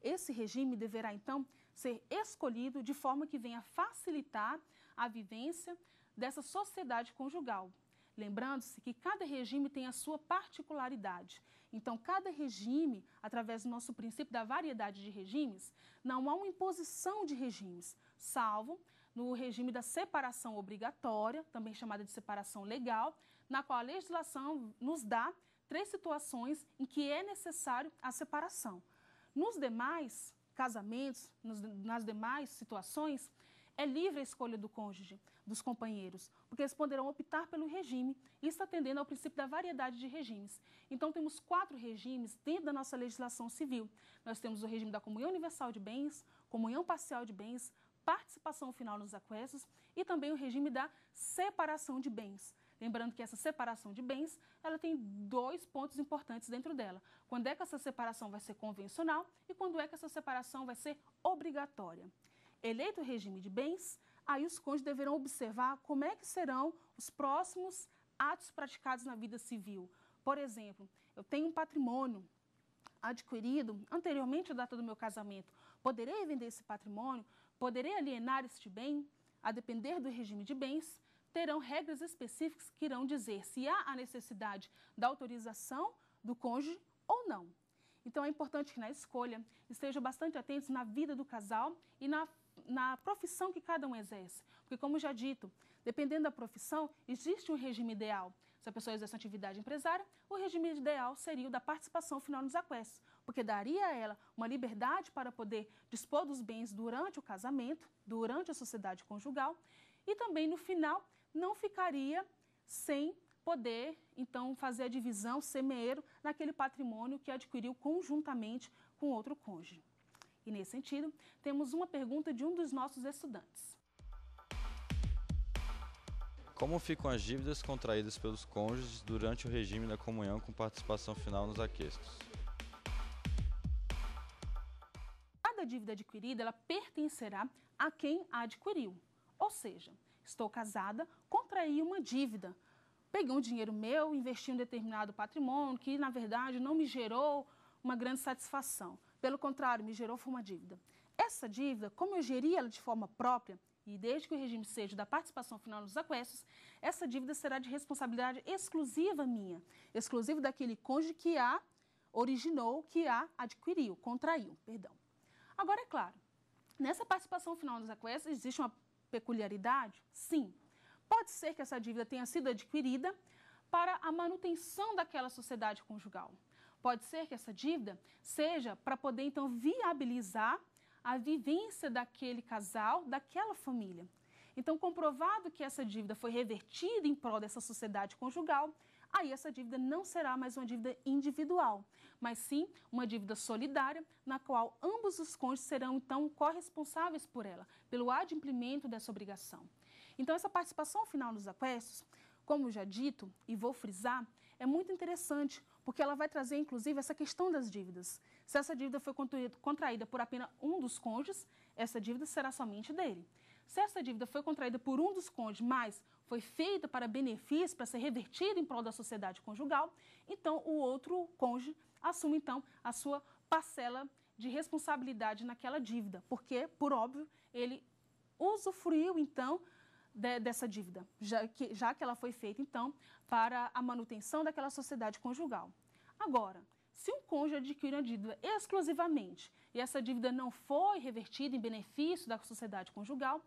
Esse regime deverá, então, ser escolhido de forma que venha facilitar a vivência dessa sociedade conjugal. Lembrando-se que cada regime tem a sua particularidade. Então, cada regime, através do nosso princípio da variedade de regimes, não há uma imposição de regimes, salvo no regime da separação obrigatória, também chamada de separação legal, na qual a legislação nos dá três situações em que é necessário a separação. Nos demais casamentos, nos, nas demais situações, é livre a escolha do cônjuge, dos companheiros, porque eles poderão optar pelo regime. Isso atendendo ao princípio da variedade de regimes. Então, temos quatro regimes dentro da nossa legislação civil. Nós temos o regime da comunhão universal de bens, comunhão parcial de bens, participação final nos aquestos e também o regime da separação de bens. Lembrando que essa separação de bens, ela tem dois pontos importantes dentro dela. Quando é que essa separação vai ser convencional e quando é que essa separação vai ser obrigatória. Eleito o regime de bens, aí os cônjuges deverão observar como é que serão os próximos atos praticados na vida civil. Por exemplo, eu tenho um patrimônio adquirido anteriormente à data do meu casamento. Poderei vender esse patrimônio? Poderei alienar este bem? A depender do regime de bens, terão regras específicas que irão dizer se há a necessidade da autorização do cônjuge ou não. Então, é importante que na escolha estejam bastante atentos na vida do casal e na na profissão que cada um exerce. Porque, como já dito, dependendo da profissão, existe um regime ideal. Se a pessoa exerce uma atividade empresária, o regime ideal seria o da participação final nos aquestos, porque daria a ela uma liberdade para poder dispor dos bens durante o casamento, durante a sociedade conjugal, e também, no final, não ficaria sem poder, então, fazer a divisão, ser meeiro naquele patrimônio que adquiriu conjuntamente com outro cônjuge. E, nesse sentido, temos uma pergunta de um dos nossos estudantes. Como ficam as dívidas contraídas pelos cônjuges durante o regime da comunhão com participação final nos aquestos? Cada dívida adquirida, ela pertencerá a quem a adquiriu. Ou seja, estou casada, contraí uma dívida. Peguei um dinheiro meu, investi em um determinado patrimônio que, na verdade, não me gerou uma grande satisfação. Pelo contrário, me gerou foi uma dívida. Essa dívida, como eu geri ela de forma própria, e desde que o regime seja da participação final nos aquestos, essa dívida será de responsabilidade exclusiva minha, exclusiva daquele cônjuge que a originou, que a adquiriu, contraiu, perdão. Agora, é claro, nessa participação final nos aquestos existe uma peculiaridade? Sim. Pode ser que essa dívida tenha sido adquirida para a manutenção daquela sociedade conjugal. Pode ser que essa dívida seja para poder, então, viabilizar a vivência daquele casal, daquela família. Então, comprovado que essa dívida foi revertida em prol dessa sociedade conjugal, aí essa dívida não será mais uma dívida individual, mas sim uma dívida solidária, na qual ambos os cônjuges serão, então, corresponsáveis por ela, pelo adimplemento dessa obrigação. Então, essa participação final nos aquestos, como já dito, e vou frisar, é muito interessante, porque ela vai trazer, inclusive, essa questão das dívidas. Se essa dívida foi contraída por apenas um dos cônjuges, essa dívida será somente dele. Se essa dívida foi contraída por um dos cônjuges, mas foi feita para benefício, para ser revertida em prol da sociedade conjugal, então o outro cônjuge assume, então, a sua parcela de responsabilidade naquela dívida, porque, por óbvio, ele usufruiu, então, de, dessa dívida, já que, já que ela foi feita, então, para a manutenção daquela sociedade conjugal. Agora, se um cônjuge adquire uma dívida exclusivamente e essa dívida não foi revertida em benefício da sociedade conjugal,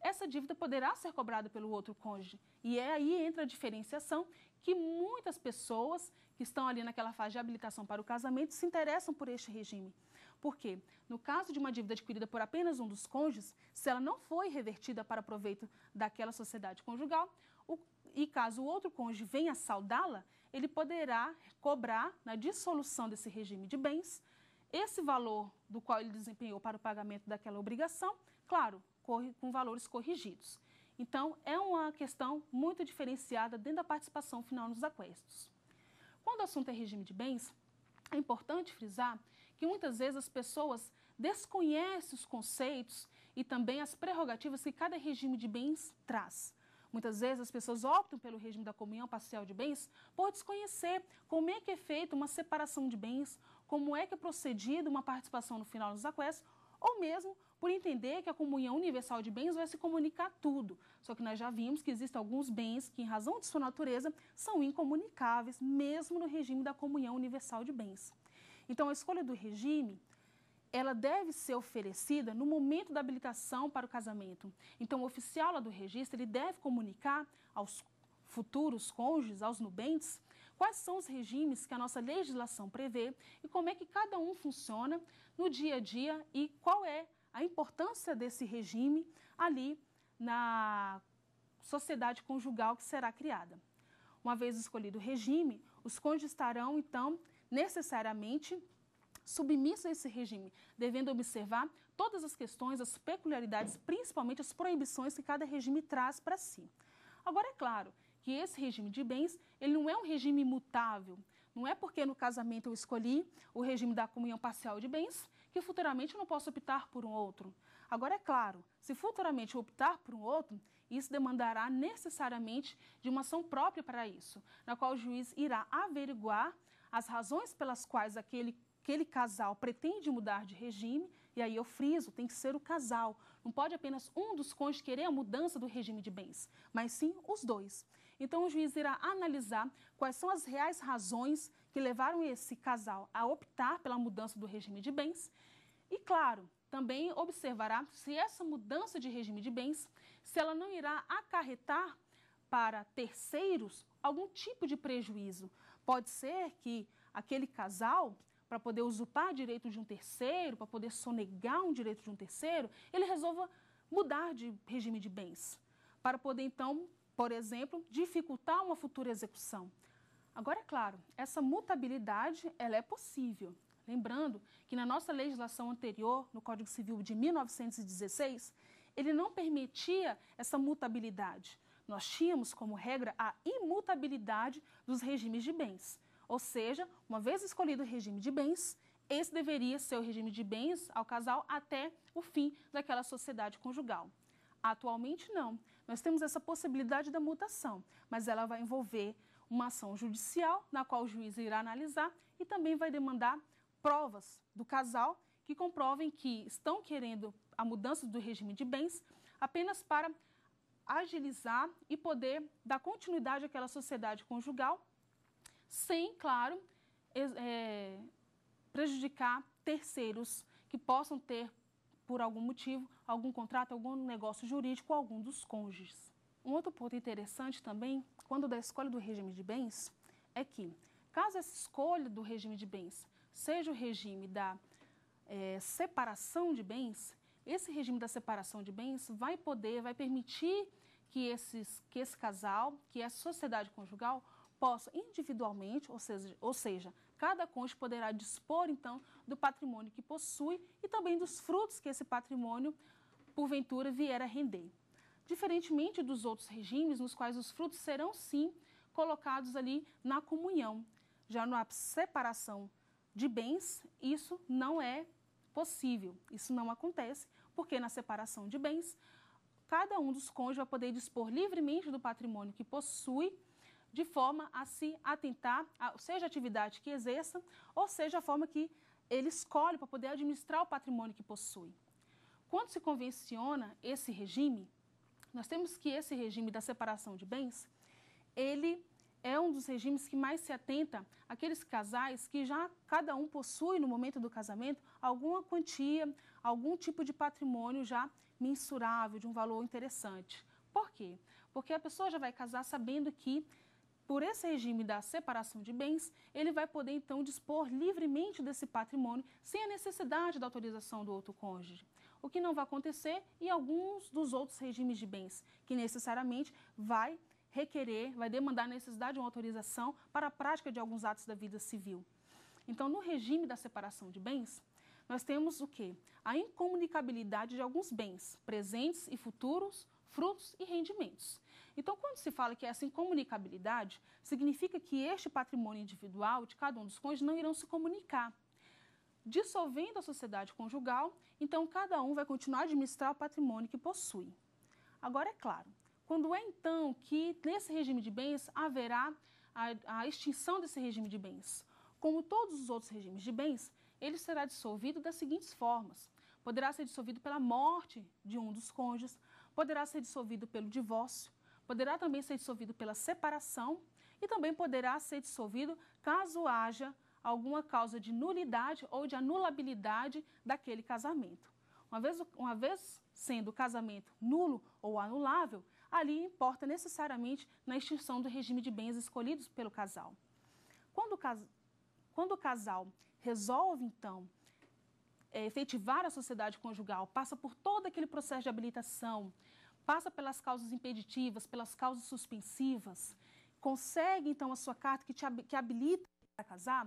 essa dívida poderá ser cobrada pelo outro cônjuge. E é aí entra a diferenciação que muitas pessoas que estão ali naquela fase de habilitação para o casamento se interessam por este regime. Por quê? No caso de uma dívida adquirida por apenas um dos cônjuges, se ela não foi revertida para proveito daquela sociedade conjugal, o, e caso o outro cônjuge venha saldá-la, ele poderá cobrar, na dissolução desse regime de bens, esse valor do qual ele desempenhou para o pagamento daquela obrigação, claro, com valores corrigidos. Então, é uma questão muito diferenciada dentro da participação final nos aquestos. Quando o assunto é regime de bens, é importante frisar que muitas vezes as pessoas desconhecem os conceitos e também as prerrogativas que cada regime de bens traz. Muitas vezes as pessoas optam pelo regime da comunhão parcial de bens por desconhecer como é que é feita uma separação de bens, como é que é procedida uma participação no final nos aquestos, ou mesmo por entender que a comunhão universal de bens vai se comunicar tudo. Só que nós já vimos que existem alguns bens que, em razão de sua natureza, são incomunicáveis, mesmo no regime da comunhão universal de bens. Então, a escolha do regime, ela deve ser oferecida no momento da habilitação para o casamento. Então, o oficial lá do registro, ele deve comunicar aos futuros cônjuges, aos nubentes, quais são os regimes que a nossa legislação prevê e como é que cada um funciona no dia a dia e qual é a importância desse regime ali na sociedade conjugal que será criada. Uma vez escolhido o regime, os cônjuges estarão, então, necessariamente submissos a esse regime, devendo observar todas as questões, as peculiaridades, principalmente as proibições que cada regime traz para si. Agora, é claro que esse regime de bens, ele não é um regime imutável. Não é porque no casamento eu escolhi o regime da comunhão parcial de bens que futuramente eu não posso optar por um outro. Agora, é claro, se futuramente eu optar por um outro, isso demandará necessariamente de uma ação própria para isso, na qual o juiz irá averiguar as razões pelas quais aquele, aquele casal pretende mudar de regime, e aí eu friso, tem que ser o casal. Não pode apenas um dos cônjuges querer a mudança do regime de bens, mas sim os dois. Então, o juiz irá analisar quais são as reais razões que levaram esse casal a optar pela mudança do regime de bens e, claro, também observará se essa mudança de regime de bens, se ela não irá acarretar para terceiros algum tipo de prejuízo. Pode ser que aquele casal, para poder usurpar direito de um terceiro, para poder sonegar um direito de um terceiro, ele resolva mudar de regime de bens, para poder, então, por exemplo, dificultar uma futura execução. Agora, é claro, essa mutabilidade, ela é possível. Lembrando que na nossa legislação anterior, no Código Civil de mil novecentos e dezesseis, ele não permitia essa mutabilidade. Nós tínhamos como regra a imutabilidade dos regimes de bens. Ou seja, uma vez escolhido o regime de bens, esse deveria ser o regime de bens ao casal até o fim daquela sociedade conjugal. Atualmente, não. Nós temos essa possibilidade da mutação, mas ela vai envolver uma ação judicial, na qual o juiz irá analisar e também vai demandar provas do casal que comprovem que estão querendo a mudança do regime de bens apenas para agilizar e poder dar continuidade àquela sociedade conjugal, sem, claro, é, prejudicar terceiros que possam ter, por algum motivo, algum contrato, algum negócio jurídico, algum dos cônjuges. Um outro ponto interessante também, quando da escolha do regime de bens, é que, caso essa escolha do regime de bens seja o regime da é, separação de bens, esse regime da separação de bens vai poder, vai permitir que, esses, que esse casal, que essa sociedade conjugal, possa individualmente, ou seja, ou seja, cada cônjuge poderá dispor, então, do patrimônio que possui e também dos frutos que esse patrimônio, porventura, vier a render. Diferentemente dos outros regimes, nos quais os frutos serão, sim, colocados ali na comunhão. Já na separação de bens, isso não é possível, isso não acontece, porque na separação de bens, cada um dos cônjuges vai poder dispor livremente do patrimônio que possui, de forma a se atentar, seja a atividade que exerça, ou seja a forma que ele escolhe para poder administrar o patrimônio que possui. Quando se convenciona esse regime, Nós temos que esse regime da separação de bens, ele é um dos regimes que mais se atenta àqueles casais que já cada um possui, no momento do casamento, alguma quantia, algum tipo de patrimônio já mensurável, de um valor interessante. Por quê? Porque a pessoa já vai casar sabendo que, por esse regime da separação de bens, ele vai poder, então, dispor livremente desse patrimônio sem a necessidade da autorização do outro cônjuge. O que não vai acontecer em alguns dos outros regimes de bens, que necessariamente vai requerer, vai demandar a necessidade de uma autorização para a prática de alguns atos da vida civil. Então, no regime da separação de bens, nós temos o quê? A incomunicabilidade de alguns bens, presentes e futuros, frutos e rendimentos. Então, quando se fala que essa incomunicabilidade, significa que este patrimônio individual de cada um dos cônjuges não irão se comunicar. Dissolvendo a sociedade conjugal, então cada um vai continuar a administrar o patrimônio que possui. Agora, é claro, quando é então que nesse regime de bens haverá a, a extinção desse regime de bens? Como todos os outros regimes de bens, ele será dissolvido das seguintes formas. Poderá ser dissolvido pela morte de um dos cônjuges, poderá ser dissolvido pelo divórcio, poderá também ser dissolvido pela separação e também poderá ser dissolvido caso haja alguma causa de nulidade ou de anulabilidade daquele casamento. Uma vez, uma vez sendo o casamento nulo ou anulável, ali importa necessariamente na extinção do regime de bens escolhidos pelo casal. Quando o, cas... Quando o casal resolve, então, É, efetivar a sociedade conjugal, passa por todo aquele processo de habilitação, passa pelas causas impeditivas, pelas causas suspensivas, consegue, então, a sua carta que, te, que habilita a casar,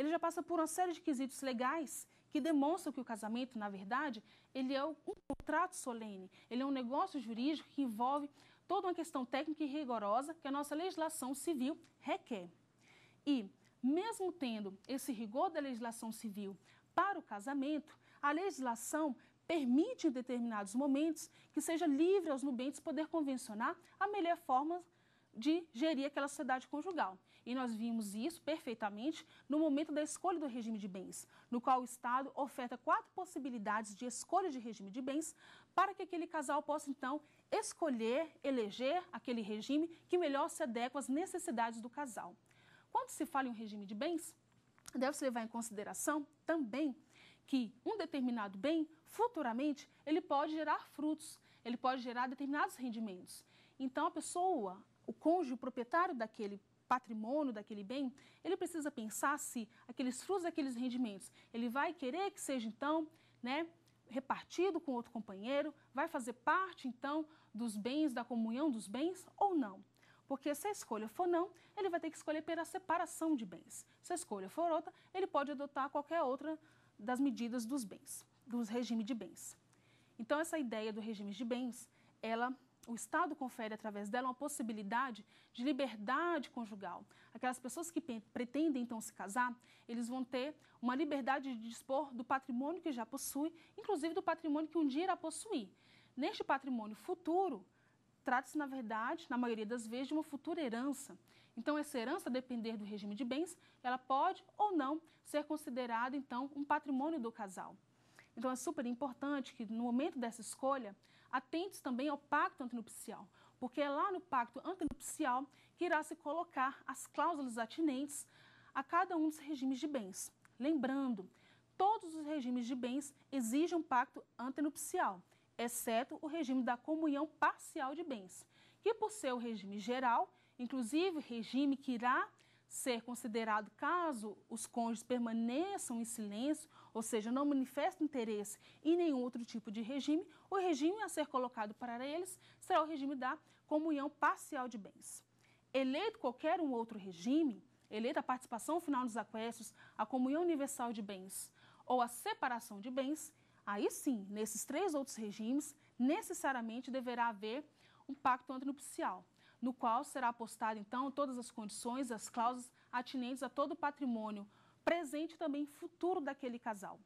ele já passa por uma série de quesitos legais que demonstram que o casamento, na verdade, ele é um contrato solene, ele é um negócio jurídico que envolve toda uma questão técnica e rigorosa que a nossa legislação civil requer. E, mesmo tendo esse rigor da legislação civil para o casamento, a legislação permite em determinados momentos que seja livre aos nubentes poder convencionar a melhor forma de gerir aquela sociedade conjugal. E nós vimos isso perfeitamente no momento da escolha do regime de bens, no qual o Estado oferta quatro possibilidades de escolha de regime de bens para que aquele casal possa, então, escolher, eleger aquele regime que melhor se adequa às necessidades do casal. Quando se fala em um regime de bens, deve-se levar em consideração também que um determinado bem, futuramente, ele pode gerar frutos, ele pode gerar determinados rendimentos. Então, a pessoa, o cônjuge, o proprietário daquele patrimônio, daquele bem, ele precisa pensar se aqueles frutos, aqueles rendimentos, ele vai querer que seja, então, né, repartido com outro companheiro, vai fazer parte, então, dos bens, da comunhão dos bens ou não. Porque se a escolha for não, ele vai ter que escolher pela separação de bens. Se a escolha for outra, ele pode adotar qualquer outra das medidas dos bens, dos regime de bens. Então, essa ideia do regime de bens, ela, o Estado confere através dela uma possibilidade de liberdade conjugal. Aquelas pessoas que pretendem, então, se casar, eles vão ter uma liberdade de dispor do patrimônio que já possui, inclusive do patrimônio que um dia irá possuir. Neste patrimônio futuro, trata-se, na verdade, na maioria das vezes, de uma futura herança. Então, essa herança, a depender do regime de bens, ela pode ou não ser considerada, então, um patrimônio do casal. Então, é super importante que, no momento dessa escolha, atente-se também ao pacto antenupcial, porque é lá no pacto antenupcial que irá se colocar as cláusulas atinentes a cada um dos regimes de bens. Lembrando, todos os regimes de bens exigem um pacto antenupcial, exceto o regime da comunhão parcial de bens, que por ser o regime geral, inclusive regime que irá ser considerado caso os cônjuges permaneçam em silêncio, ou seja, não manifestem interesse em nenhum outro tipo de regime, o regime a ser colocado para eles será o regime da comunhão parcial de bens. Eleito qualquer um outro regime, eleita a participação final nos aquestos, a comunhão universal de bens ou a separação de bens, aí sim, nesses três outros regimes, necessariamente deverá haver um pacto antenupcial, no qual será apostado, então, todas as condições, as cláusulas atinentes a todo o patrimônio presente e também futuro daquele casal.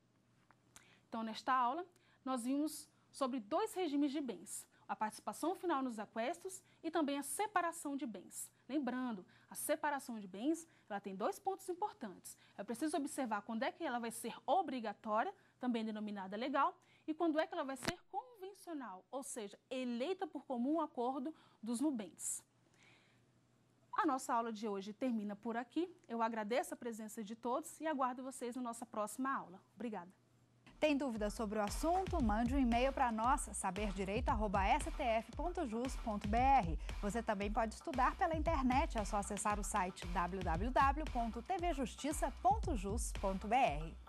Então, nesta aula, nós vimos sobre dois regimes de bens, a participação final nos aquestos e também a separação de bens. Lembrando, a separação de bens ela tem dois pontos importantes. É preciso observar quando é que ela vai ser obrigatória, também denominada legal, e quando é que ela vai ser convencional, ou seja, eleita por comum acordo dos nubentes. A nossa aula de hoje termina por aqui. Eu agradeço a presença de todos e aguardo vocês na nossa próxima aula. Obrigada. Tem dúvidas sobre o assunto? Mande um e-mail para nós, saber direito arroba s t f ponto jus ponto b r. Você também pode estudar pela internet, é só acessar o site w w w ponto t v justiça ponto jus ponto b r.